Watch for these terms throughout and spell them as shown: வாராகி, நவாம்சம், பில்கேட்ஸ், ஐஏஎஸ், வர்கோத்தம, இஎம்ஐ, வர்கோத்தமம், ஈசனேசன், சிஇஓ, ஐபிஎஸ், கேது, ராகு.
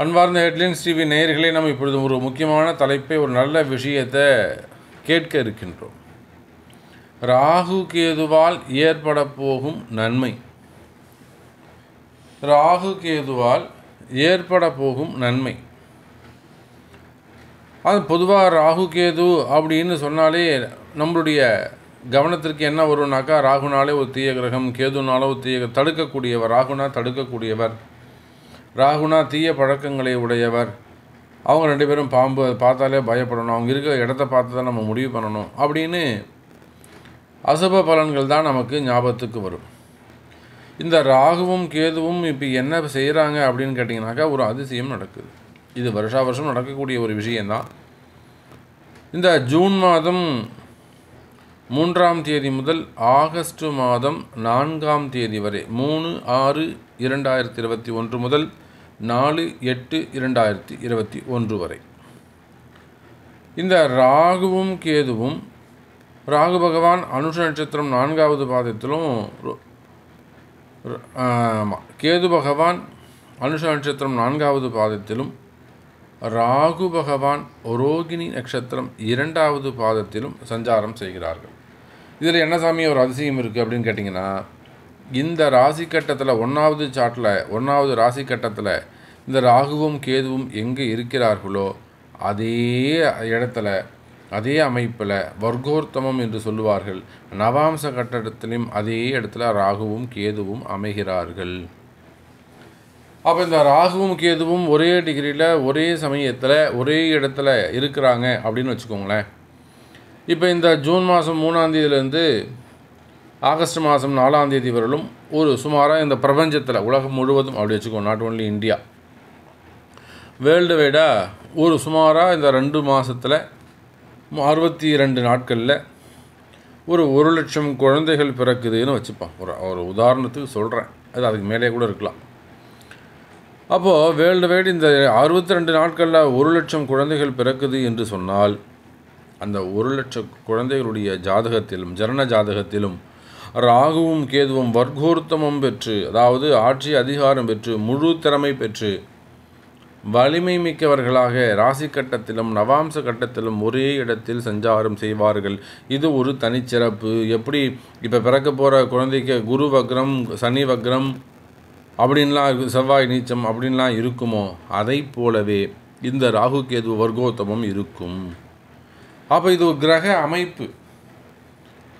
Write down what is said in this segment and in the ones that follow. அன்பார்ந்த headlines TV நேயர்களே, நாம் இப்பொழுது ஒரு முக்கியமான தலைப்பை, ஒரு நல்ல விஷயத்தை கேட்க இருக்கின்றோம். ராகு கேதுவால் ஏற்பட போகும் நன்மை. ராகு கேதுவால் ஏற்பட போகும் நன்மை. அது பொதுவாக ராகு கேது அப்படின்னு சொன்னாலே நம்மளுடைய கவனத்திற்கு என்ன வரும்னாக்கா, ராகுனாலே ஒரு தீய கிரகம், கேதுனாலே ஒரு தீய தடுக்கக்கூடியவர். ராகுனா தடுக்கக்கூடியவர், ராகுனா தீய பழக்கங்களை உடையவர். அவங்க ரெண்டு பேரும் பாம்பு பார்த்தாலே பயப்படணும், அவங்க இருக்கிற இடத்த பார்த்து தான் நம்ம முடிவு பண்ணணும் அப்படின்னு அசுப பலன்கள் தான் நமக்கு ஞாபகத்துக்கு வரும். இந்த ராகுவும் கேதுவும் இப்போ என்ன செய்கிறாங்க அப்படின்னு கேட்டிங்கனாக்கா, ஒரு அதிசயம் நடக்குது. இது வருஷா வருஷம் நடக்கக்கூடிய ஒரு விஷயந்தான். இந்த ஜூன் மாதம் 3ஆம் தேதி முதல் ஆகஸ்ட் மாதம் 4ஆம் தேதி வரை, 3/6/2021 முதல் 4/8/2021 வரை இந்த ராகுவும் கேதுவும், ராகு பகவான் அனுஷ நட்சத்திரம் 4வது பாதத்திலும், கேது பகவான் அனுஷ நட்சத்திரம் 4வது பாதத்திலும், ராகு பகவான் ரோகிணி நட்சத்திரம் 2வது பாதத்திலும் சஞ்சாரம் செய்கிறார்கள். இதில் என்ன சாமி ஒரு அதிசயம் இருக்குது அப்படின்னு கேட்டிங்கன்னா, இந்த ராசி கட்டத்தில் 1வது ராசி கட்டத்தில் இந்த ராகுவும் கேதுவும் எங்கே இருக்கிறார்களோ அதே இடத்துல, அதே அமைப்பில் வர்கோத்தமம் என்று சொல்லுவார்கள், நவாம்ச கட்டத்திலும் அதே இடத்துல ராகுவும் கேதுவும் அமைகிறார்கள். அப்போ இந்த ராகுவும் கேதுவும் ஒரே டிகிரியில், ஒரே சமயத்தில், ஒரே இடத்துல இருக்கிறாங்க அப்படின்னு வச்சுக்கோங்களேன். இப்போ இந்த ஜூன் மாதம் 3ஆம் தேதியிலேருந்து ஆகஸ்ட் மாதம் 4ஆம் தேதி வரையிலும் ஒரு சுமாராக இந்த பிரபஞ்சத்தில், உலகம் முழுவதும் அப்படி வச்சுக்கோங்க, நாட் ஓன்லி இந்தியா, வேர்ல்டு வைடாக ஒரு சுமாராக இந்த 2 மாதத்தில் 62 நாட்களில் ஒரு 1 லட்சம் குழந்தைகள் பிறக்குதுன்னு வச்சுப்பான். ஒரு உதாரணத்துக்கு சொல்கிறேன், அது அதுக்கு மேலே கூட இருக்கலாம். அப்போது வேர்ல்டு வைடு இந்த 62 நாட்களில் 1 லட்சம் குழந்தைகள் பிறக்குது என்று சொன்னால், அந்த 1 லட்சம் குழந்தைகளுடைய ஜாதகத்திலும், ஜனன ஜாதகத்திலும் ராகுவும் கேதுவும் வர்கோத்தமம் பெற்று, அதாவது ஆட்சி அதிகாரம் பெற்று, முழு திறமை பெற்று, வலிமை மிக்கவர்களாக ராசி கட்டத்திலும் நவாம்ச கட்டத்திலும் ஒரே இடத்தில் சஞ்சாரம் செய்வார்கள். இது ஒரு தனிச்சிறப்பு. எப்படி இப்போ பிறக்க போகிற குழந்தைக்கு குரு வக்ரம், சனி வக்ரம் அப்படின்லாம் இருக்குது, செவ்வாய் நீச்சம் அப்படின்லாம் இருக்குமோ, அதை போலவே இந்த ராகு கேது வர்கோத்தமம் இருக்கும். அப்போ இது ஒரு கிரக அமைப்பு.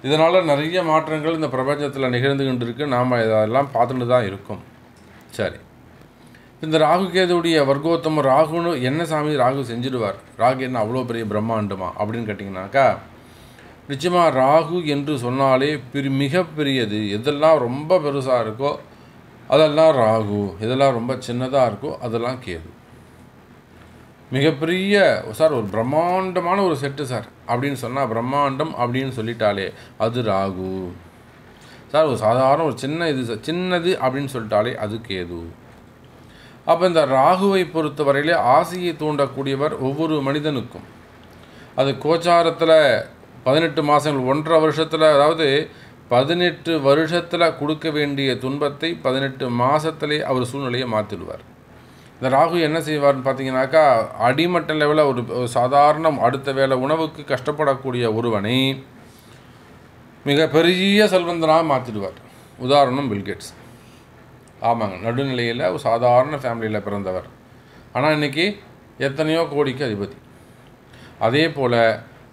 இதனால் நிறைய மாற்றங்கள் இந்த பிரபஞ்சத்தில் நிகழ்ந்து கொண்டு இருக்குது. நாம் இதெல்லாம் பார்த்துட்டு தான் இருக்கோம். சரி, இந்த ராகு கேதுடைய வர்கோத்தமம், ராகுன்னு என்ன சாமி ராகு செஞ்சிடுவார், ராகு என்ன அவ்வளோ பெரிய பிரம்மாண்டமா அப்படின்னு கேட்டிங்கனாக்கா, நிச்சயமாக ராகு என்று சொன்னாலே மிகப்பெரியது. எதெல்லாம் ரொம்ப பெருசாக இருக்கோ அதெல்லாம் ராகு, இதெல்லாம் ரொம்ப சின்னதாக இருக்கோ அதெல்லாம் கேது. மிகப்பெரிய சார், ஒரு பிரம்மாண்டமான ஒரு செட்டு சார் அப்படின்னு சொன்னால், பிரம்மாண்டம் அப்படின்னு சொல்லிட்டாலே அது ராகு சார். ஒரு சாதாரண ஒரு சின்ன இது சார், சின்னது அப்படின்னு சொல்லிட்டாலே அது கேது. அப்போ இந்த ராகுவை பொறுத்தவரையிலே ஆசையை தூண்டக்கூடியவர் ஒவ்வொரு மனிதனுக்கும். அது கோச்சாரத்தில் 18 மாதங்கள், 1.5 வருஷத்தில், அதாவது 18 வருஷத்தில் கொடுக்க வேண்டிய துன்பத்தை 18 மாதத்திலே அவர் சூழ்நிலையை மாற்றிடுவார். இந்த ராகு என்ன செய்வார்னு பார்த்தீங்கன்னாக்கா, அடிமட்ட லெவலில் ஒரு சாதாரண அடுத்த வேளை உணவுக்கு கஷ்டப்படக்கூடிய ஒருவனை மிகப்பெரிய செல்வந்தனாக மாற்றிடுவார். உதாரணம் பில்கேட்ஸ். ஆமாங்க, நடுநிலையில் ஒரு சாதாரண ஃபேமிலியில் பிறந்தவர், ஆனால் இன்றைக்கி எத்தனையோ கோடிக்கு அதிபதி. அதே போல்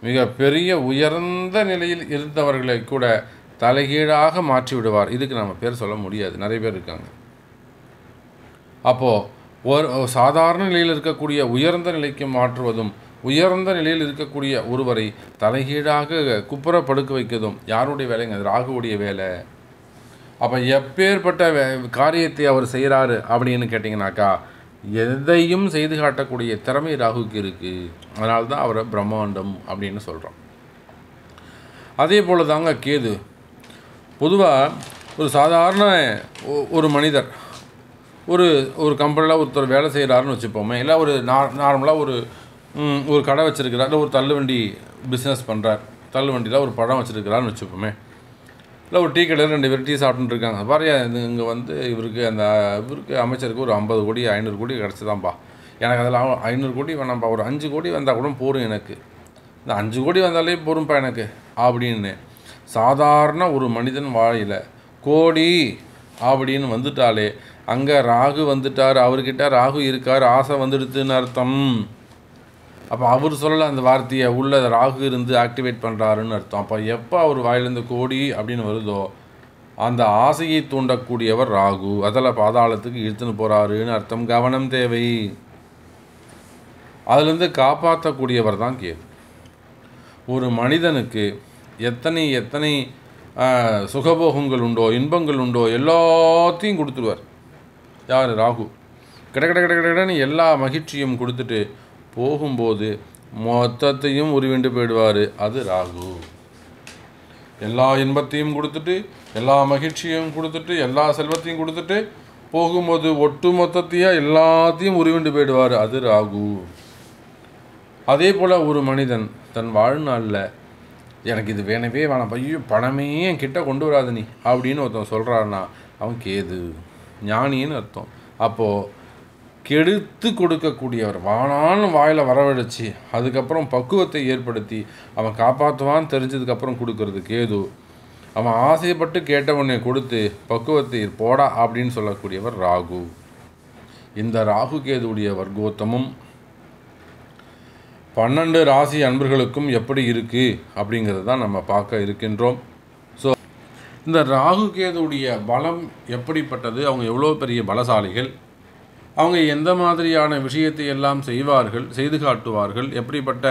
மிகப்பெரிய உயர்ந்த நிலையில் இருந்தவர்களை கூட தலைகீழாக மாற்றி விடுவார். இதுக்கு நம்ம பேர் சொல்ல முடியாது, நிறைய பேர் இருக்காங்க. அப்போது ஒரு சாதாரண நிலையில் இருக்கக்கூடிய உயர்ந்த நிலைக்கு மாற்றுவதும், உயர்ந்த நிலையில் இருக்கக்கூடிய ஒருவரை தலைகீழாக குப்புற படுக்க வைக்கதும் யாருடைய வேலைங்க? அது ராகுவுடைய வேலை. அப்போ எப்பேற்பட்ட காரியத்தை அவர் செய்கிறாரு அப்படின்னு கேட்டிங்கனாக்கா, எதையும் செய்து காட்டக்கூடிய திறமை ராகுக்கு இருக்குது. அதனால தான் அவரை பிரம்மாண்டம் அப்படின்னு சொல்கிறோம். அதே போல் தாங்க கேது. பொதுவாக ஒரு சாதாரண ஒரு மனிதர் ஒரு ஒரு கம்பெனியில் ஒருத்தர் வேலை செய்கிறாருன்னு வச்சுப்போமே, இல்லை ஒரு நார்மலாக ஒரு கடை வச்சுருக்கிறார், இல்லை ஒரு தள்ளுவண்டி பிஸ்னஸ் பண்ணுறார், தள்ளுவண்டியில் ஒரு பழம் வச்சுருக்கிறாருன்னு வச்சுப்போமே, இல்லை ஒரு டீ கடையில் 2 பேர் டீ சாப்பிட்டுன்னு இருக்காங்க. பாரு, இங்கே இவருக்கு அமைச்சருக்கு ஒரு 50 கோடி 500 கோடி கிடச்சி தான்ப்பா, 500 கோடி வேணாம்ப்பா, ஒரு 5 கோடி வந்தால் கூட போரும் எனக்கு, இந்த 5 கோடி வந்தாலே போரும்ப்பா எனக்கு அப்படின்னு சாதாரண ஒரு மனிதன் வாயில கோடி அப்படின்னு வந்துட்டாலே அங்கே ராகு வந்துட்டார், அவர்கிட்ட ராகு இருக்கார், ஆசை வந்துடுதுன்னு அர்த்தம். அப்போ அவர் சொல்லலை அந்த வார்த்தையை, உள்ள ராகு இருந்து ஆக்டிவேட் பண்ணுறாருன்னு அர்த்தம். அப்போ எப்போ அவர் வாயிலிருந்து கோடி அப்படின்னு வருதோ அந்த ஆசையை தூண்டக்கூடியவர் ராகு, அதில் பாதாளத்துக்கு இழுத்துன்னு போகிறாருன்னு அர்த்தம். கவனம் தேவை. அதுலேருந்து காப்பாற்றக்கூடியவர் தான் கேது. ஒரு மனிதனுக்கு எத்தனை எத்தனை சுகபோகங்கள் உண்டோ, இன்பங்கள் உண்டோ, எல்லாத்தையும் கொடுத்துருவார். யார்? ராகு. கிடக்கிடன்னு எல்லா மகிழ்ச்சியும் கொடுத்துட்டு போகும்போது மொத்தத்தையும் உருவிண்டு போயிடுவார், அது ராகு. எல்லா இன்பத்தையும் கொடுத்துட்டு, எல்லா மகிழ்ச்சியும் கொடுத்துட்டு, எல்லா செல்வத்தையும் கொடுத்துட்டு போகும்போது ஒட்டு மொத்தத்தையாக எல்லாத்தையும் உருவிண்டு போயிடுவார், அது ராகு. அதே போல் ஒரு மனிதன் தன் வாழ்நாளில் எனக்கு இது வேணவே வேணாம், ஐயோ பணமே என் கிட்ட கொண்டு வராது நீ அப்படின்னு ஒருத்தன் சொல்கிறான்னா அவன் கேது, ஞானின்னு அர்த்தம். அப்போது கெடுத்து கொடுக்கக்கூடியவர், வானான்னு வாயில் வரவழைச்சி அதுக்கப்புறம் பக்குவத்தை ஏற்படுத்தி அவன் காப்பாற்றுவான்னு தெரிஞ்சதுக்கப்புறம் கொடுக்கறது கேது. அவன் ஆசைப்பட்டு கேட்டவனை கொடுத்து பக்குவத்தை போடா அப்படின்னு சொல்லக்கூடியவர் ராகு. இந்த ராகு கேதுடைய வர்கோத்தமும் 12 ராசி அன்பர்களுக்கும் எப்படி இருக்குது அப்படிங்கிறது தான் நம்ம பார்க்க இருக்கின்றோம். ஸோ இந்த ராகு கேதுடைய பலம் எப்படிப்பட்டது, அவங்க எவ்வளோ பெரிய பலசாலிகள், அவங்க எந்த மாதிரியான விஷயத்தை எல்லாம் செய்வார்கள், செய்து காட்டுவார்கள், எப்படிப்பட்ட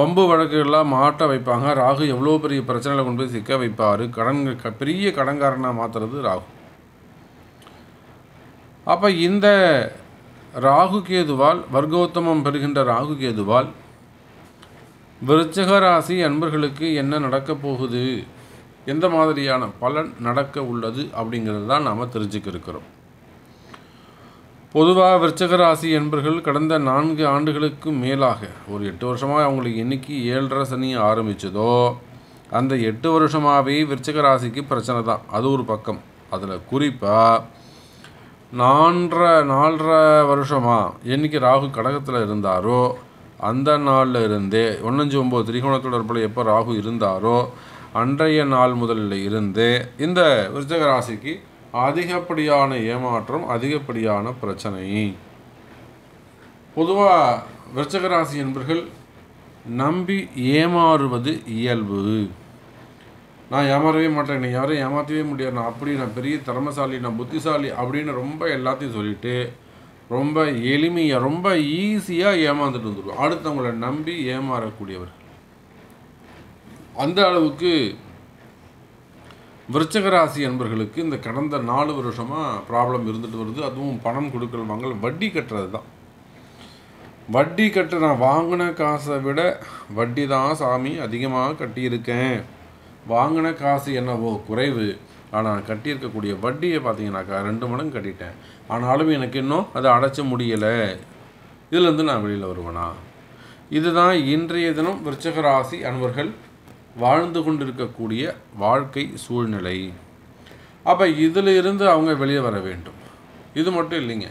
வம்பு வழக்குகள்லாம் மாட்ட வைப்பாங்க, ராகு எவ்வளோ பெரிய பிரச்சனைகளை கொண்டு போய் சிக்க வைப்பார், பெரிய கடன்காரனாக மாற்றுறது ராகு. அப்போ இந்த ராகு கேதுவால், வர்கோத்தமம் பெறுகின்ற ராகு கேதுவால் விருச்சிக ராசி அன்பர்களுக்கு என்ன நடக்கப் போகுது, எந்த மாதிரியான பலன் நடக்க உள்ளது அப்படிங்கிறது தான் நாம் தெரிஞ்சுக்க இருக்கிறோம். பொதுவாக விருச்சிக ராசி அன்பர்கள் கடந்த 4 ஆண்டுகளுக்கு மேலாக, ஒரு 8 வருஷமாக அவங்களுக்கு இன்னைக்கு 7.5 சனி ஆரம்பித்ததோ அந்த 8 வருஷமாகவே விருச்சிக ராசிக்கு பிரச்சனை தான். அது ஒரு பக்கம். அதில் குறிப்பாக 4.5 வருஷமாக என்றைக்கு ராகு கடகத்தில் இருந்தாரோ அந்த நாளில் இருந்தே 1-9 திரிகோணத்தொடர்பில் எப்போ ராகு இருந்தாரோ அன்றைய நாள் முதலில் இருந்தே இந்த விருச்சிக ராசிக்கு அதிகப்படியான ஏமாற்றம், அதிகப்படியான பிரச்சனை. பொதுவாக விருச்சிக ராசி என்பர்கள் நம்பி ஏமாறுவது இயல்பு. நான் ஏமாறவே மாட்டேன், என்னை யாரும் ஏமாற்றவே முடியாது, நான் அப்படி, நான் பெரிய திறமைசாலி, நான் புத்திசாலி அப்படின்னு ரொம்ப எல்லாத்தையும் சொல்லிவிட்டு ரொம்ப எளிமையாக, ரொம்ப ஈஸியாக ஏமாந்துட்டு வந்துடுவோம். அடுத்தவங்களை நம்பி ஏமாறக்கூடியவர். அந்த அளவுக்கு விருச்சிக ராசி அன்பர்களுக்கு இந்த கடந்த 4 வருஷமாக ப்ராப்ளம் இருந்துட்டு வருது. அதுவும் பணம் கொடுக்கல் வாங்கல், வட்டி கட்டுறது தான். வட்டி கட்ட நான் வாங்கின காசை விட வட்டி தான் சாமி அதிகமாக கட்டியிருக்கேன். வாங்கின காசு என்னவோ குறைவு, ஆனால் கட்டியிருக்கக்கூடிய வட்டியை பார்த்தீங்கன்னாக்கா 2 மடங்கு கட்டிட்டேன், ஆனாலும் எனக்கு இன்னும் அதை அடைச்ச முடியலை, இதுலேருந்து நான் வெளியில் வருவேனா? இதுதான் இன்றைய தினம் விருச்சிக ராசி அன்பர்கள் வாழ்ந்து கொண்டிருக்கக்கூடிய வாழ்க்கை சூழ்நிலை. அப்போ இதிலிருந்து அவங்க வெளியே வர வேண்டும். இது மட்டும் இல்லைங்க,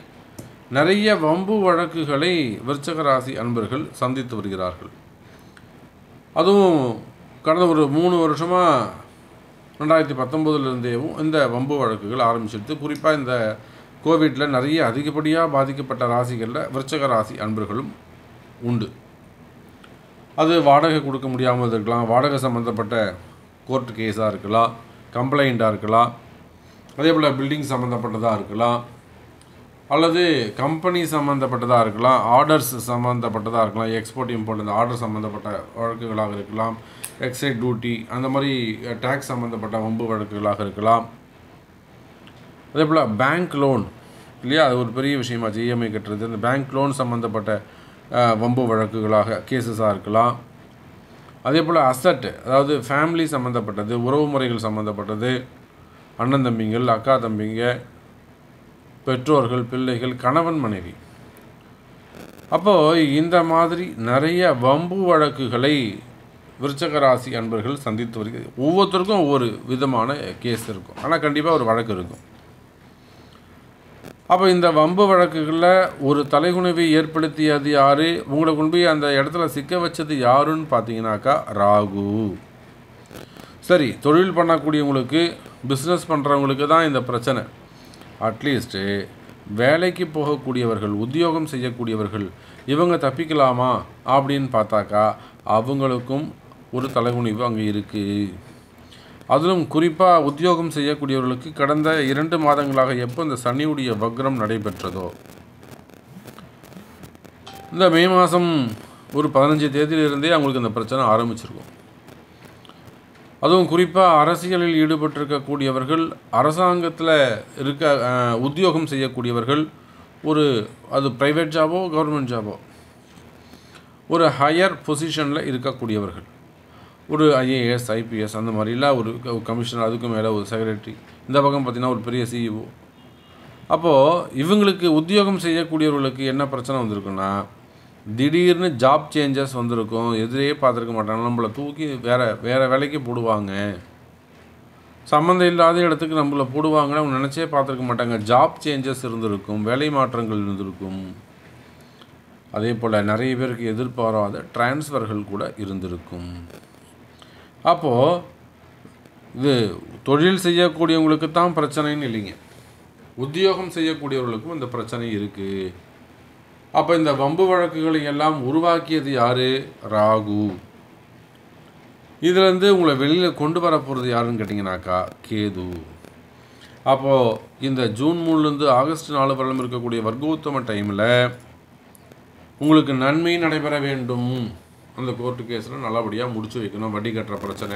நிறைய வம்பு வழக்குகளை விருச்சிக ராசி அன்பர்கள் சந்தித்து வருகிறார்கள். அதுவும் கடந்த ஒரு 3 வருஷமாக 2019லேருந்தேவும் இந்த வம்பு வழக்குகள் ஆரம்பிச்சிடுது. குறிப்பாக இந்த கோவிட்டில் நிறைய அதிகப்படியாக பாதிக்கப்பட்ட ராசிகளில் விருச்சிக ராசி அன்பர்களும் உண்டு. அது வாடகை கொடுக்க முடியாமல் இருக்கலாம், வாடகை சம்மந்தப்பட்ட கோர்ட் கேஸாக இருக்கலாம், கம்ப்ளைண்ட்டாக இருக்கலாம், அதே போல் பில்டிங் சம்மந்தப்பட்டதாக இருக்கலாம், அல்லது கம்பெனி சம்மந்தப்பட்டதாக இருக்கலாம், ஆர்டர்ஸ் சம்மந்தப்பட்டதாக இருக்கலாம், எக்ஸ்போர்ட் இம்போர்ட் இந்த ஆர்டர் சம்மந்தப்பட்ட வழக்குகளாக இருக்கலாம், எக்ஸைஸ் டியூட்டி அந்த மாதிரி டேக்ஸ் சம்மந்தப்பட்ட வம்பு வழக்குகளாக இருக்கலாம், அதே போல் பேங்க் லோன் இல்லையா, அது ஒரு பெரிய விஷயமாச்சு, இஎம்ஐ கட்டுறது, அந்த பேங்க் லோன் சம்மந்தப்பட்ட வம்பு வழக்குகளாக கேஸஸாக இருக்கலாம், அதே போல் அசட், அதாவது ஃபேமிலி சம்மந்தப்பட்டது, உறவு முறைகள் சம்மந்தப்பட்டது, அண்ணன் தம்பிங்கள், அக்கா தம்பிங்க, பெற்றோர்கள், பிள்ளைகள், கணவன் மனைவி. அப்போது இந்த மாதிரி நிறைய வம்பு வழக்குகளை விருச்சிக ராசி அன்பர்கள் சந்தித்து வருகிறது. ஒவ்வொருத்தருக்கும் ஒவ்வொரு விதமான கேஸ் இருக்கும், ஆனால் கண்டிப்பாக ஒரு வழக்கு இருக்கும். அப்போ இந்த வம்பு வழக்குகளில் ஒரு தலைகுனிவை ஏற்படுத்தியது யார், உங்களை கொண்டு போய் அந்த இடத்துல சிக்க வச்சது யாருன்னு பார்த்தீங்கன்னாக்கா ராகு. சரி, தொழில் பண்ணக்கூடியவங்களுக்கு, பிஸ்னஸ் பண்ணுறவங்களுக்கு தான் இந்த பிரச்சனை. அட்லீஸ்ட்டு வேலைக்கு போகக்கூடியவர்கள், உத்தியோகம் செய்யக்கூடியவர்கள், இவங்க தப்பிக்கலாமா அப்படின்னு பார்த்தாக்கா அவங்களுக்கும் ஒரு தலைகுனிவு அங்கே இருக்குது. அதிலும் குறிப்பாக உத்தியோகம் செய்யக்கூடியவர்களுக்கு கடந்த 2 மாதங்களாக எப்போ இந்த சனியுடைய வக்ரம் நடைபெற்றதோ, இந்த மே மாதம் ஒரு 15 தேதியிலிருந்தே அவங்களுக்கு இந்த பிரச்சனை ஆரம்பிச்சிருக்கும். அதுவும் குறிப்பாக அரசியலில் ஈடுபட்டிருக்கக்கூடியவர்கள், அரசாங்கத்தில் இருக்க உத்தியோகம் செய்யக்கூடியவர்கள், ஒரு அது ப்ரைவேட் ஜாபோ கவர்மெண்ட் ஜாபோ ஒரு ஹையர் பொசிஷனில் இருக்கக்கூடியவர்கள், ஒரு ஐஏஎஸ் ஐபிஎஸ் அந்த மாதிரிலாம், ஒரு கமிஷனர், அதுக்கு மேலே ஒரு செக்ரட்டரி, இந்த பக்கம் பார்த்திங்கன்னா ஒரு பெரிய சிஇஓ. அப்போது இவங்களுக்கு உத்தியோகம் செய்யக்கூடியவர்களுக்கு என்ன பிரச்சனை வந்திருக்குன்னா, திடீர்னு ஜாப் சேஞ்சஸ் வந்திருக்கும். எதிரே பார்த்துருக்க மாட்டாங்க, நம்மளை தூக்கி வேறு வேலைக்கு போடுவாங்க, சம்மந்தம் இல்லாத இடத்துக்கு நம்மளை போடுவாங்கன்னு அவங்க நினச்சே பார்த்துருக்க மாட்டாங்க. ஜாப் சேஞ்சஸ் இருந்திருக்கும், வேலை மாற்றங்கள் இருந்திருக்கும். அதே போல் நிறைய பேருக்கு எதிர்பாராத டிரான்ஸ்ஃபர்கள் கூட இருந்திருக்கும். அப்போது இது தொழில் செய்யக்கூடியவங்களுக்கு தான் பிரச்சனைன்னு இல்லைங்க, உத்தியோகம் செய்யக்கூடியவர்களுக்கும் இந்த பிரச்சனை இருக்குது. அப்போ இந்த வம்பு வழக்குகளை எல்லாம் உருவாக்கியது யார்? ராகு. இதுலேருந்து உங்களை வெளியில் கொண்டு வர போகிறது யாருன்னு கேட்டிங்கனாக்கா கேது. அப்போது இந்த ஜூன் 3லேருந்து ஆகஸ்ட் 4 வரலும் இருக்கக்கூடிய வர்கோத்தம டைமில் உங்களுக்கு நன்மை நடைபெற வேண்டும். அந்த கோர்ட்டு கேஸில் நல்லபடியாக முடிச்சு வைக்கணும். வட்டி கட்டுற பிரச்சனை,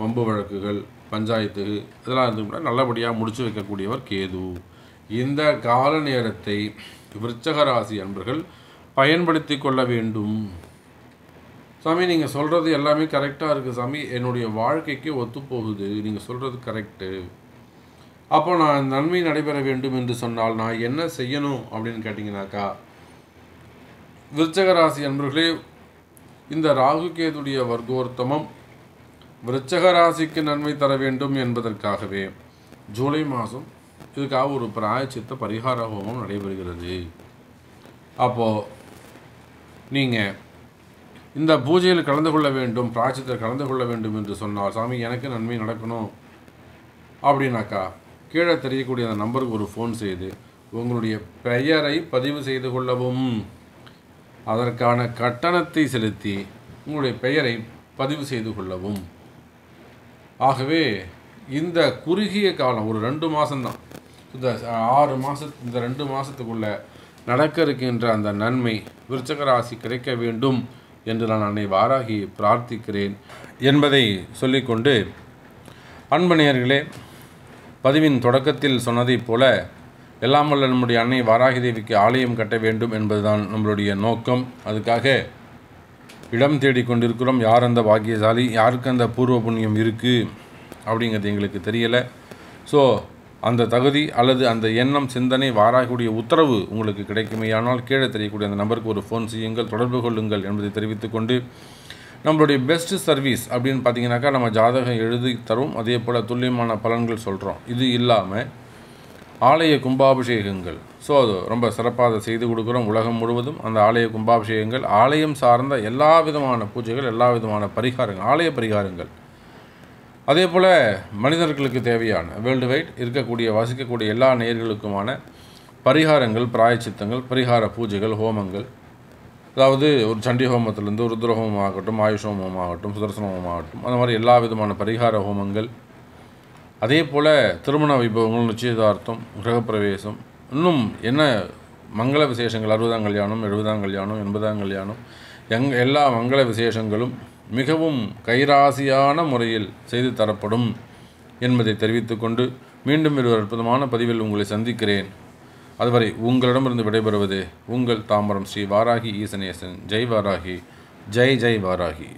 வம்பு வழக்குகள், பஞ்சாயத்து, இதெல்லாம் இருந்துக்கிட்டால் நல்லபடியாக முடிச்சு வைக்கக்கூடியவர் கேது. இந்த கால நேரத்தை விருச்சக ராசி அன்பர்கள் பயன்படுத்தி கொள்ள வேண்டும். சாமி, நீங்கள் சொல்கிறது எல்லாமே கரெக்டாக இருக்குது சாமி, என்னுடைய வாழ்க்கைக்கு ஒத்துப்போகுது, நீங்கள் சொல்கிறது கரெக்டு, அப்போ நான் நன்மை நடைபெற வேண்டும் என்று சொன்னால் நான் என்ன செய்யணும் அப்படின்னு கேட்டிங்கனாக்கா, விருச்சக ராசி அன்பர்களே, இந்த ராகு கேதுடைய வர்கோத்தமம் விருச்சக ராசிக்கு நன்மை தர வேண்டும் என்பதற்காகவே ஜூலை மாதம் இதுக்காக ஒரு பிராயச்சித்த பரிகார ஹோமம் நடைபெறுகிறது. அப்போது நீங்கள் இந்த பூஜையில் கலந்து கொள்ள வேண்டும், பிராயச்சித்தில் கலந்து கொள்ள வேண்டும் என்று சொன்னால், சாமி எனக்கு நன்மை நடக்கணும் அப்படின்னாக்கா கீழே தெரியக்கூடிய அந்த நம்பருக்கு ஒரு ஃபோன் செய்து உங்களுடைய பெயரை பதிவு செய்து கொள்ளவும். அதற்கான கட்டணத்தை செலுத்தி உங்களுடைய பெயரை பதிவு செய்து கொள்ளவும். ஆகவே இந்த குறுகிய காலம் ஒரு 2 மாதம்தான், இந்த 6 மாதத்து இந்த 2 மாதத்துக்குள்ளே நடக்க இருக்கின்ற அந்த நன்மை விருச்சக ராசி கிடைக்க வேண்டும் என்று நான் அன்னை வாராகி பிரார்த்திக்கிறேன் என்பதை சொல்லிக்கொண்டு, அன்பு நேயர்களே, பதிவின் தொடக்கத்தில் சொன்னதைப் போல எல்லாம் வல்ல நம்முடைய அன்னை வாராகி தேவிக்கு ஆலயம் கட்ட வேண்டும் என்பதுதான் நம்மளுடைய நோக்கம். அதுக்காக இடம் தேடிக்கொண்டிருக்கிறோம். யார் அந்த பாக்கியசாலி, யாருக்கு அந்த பூர்வ புண்ணியம் இருக்குது அப்படிங்கிறது எங்களுக்கு தெரியலை. ஸோ அந்த தகுதி அல்லது அந்த எண்ணம், சிந்தனை, வாராகியுடைய உத்தரவு உங்களுக்கு கிடைக்குமேயானால் கீழே தெரியக்கூடிய அந்த நம்பருக்கு ஒரு ஃபோன் செய்யுங்கள், தொடர்பு கொள்ளுங்கள் என்பதை தெரிவித்துக்கொண்டு, நம்மளுடைய பெஸ்ட்டு சர்வீஸ் அப்படின்னு பார்த்தீங்கன்னாக்கா நம்ம ஜாதகம் எழுதி தரும், அதே போல் துல்லியமான பலன்கள் சொல்கிறோம். இது இல்லாமல் ஆலய கும்பாபிஷேகங்கள், ஸோ அது ரொம்ப சிறப்பாக அதை செய்து கொடுக்குறோம். உலகம் முழுவதும் அந்த ஆலய கும்பாபிஷேகங்கள், ஆலயம் சார்ந்த எல்லா விதமான பூஜைகள், எல்லா விதமான பரிகாரங்கள், ஆலய பரிகாரங்கள், அதே போல் மனிதர்களுக்கு தேவையான வேர்ல்டு வைட் இருக்கக்கூடிய வசிக்கக்கூடிய எல்லா நேயர்களுக்குமான பரிகாரங்கள், பிராயச்சித்தங்கள், பரிகார பூஜைகள், ஹோமங்கள், அதாவது ஒரு சண்டி ஹோமத்திலேருந்து ஒரு ருத்ரஹோமம் ஆகட்டும், ஆயுஷ் ஹோமம் ஆகட்டும், சுதர்சன ஹோமம் ஆகட்டும், அந்த மாதிரி எல்லா விதமான பரிகார ஹோமங்கள், அதே போல் திருமண வைபவங்கள், நிச்சயதார்த்தம், கிரகப்பிரவேசம், இன்னும் என்ன மங்கள விசேஷங்கள், 60ஆம் கல்யாணம், 70ஆம் கல்யாணம், 80ஆம் கல்யாணம், எல்லா மங்கள விசேஷங்களும் மிகவும் கைராசியான முறையில் செய்து தரப்படும் என்பதை தெரிவித்துக்கொண்டு, மீண்டும் ஒரு அற்புதமான பதிவில் உங்களை சந்திக்கிறேன். அதுவரை உங்களிடமிருந்து விடைபெறுவது உங்கள் தாம்பரம் ஸ்ரீ வாராகி ஈசனேசன். ஜெய் வாராகி, ஜெய் ஜெய் வாராகி.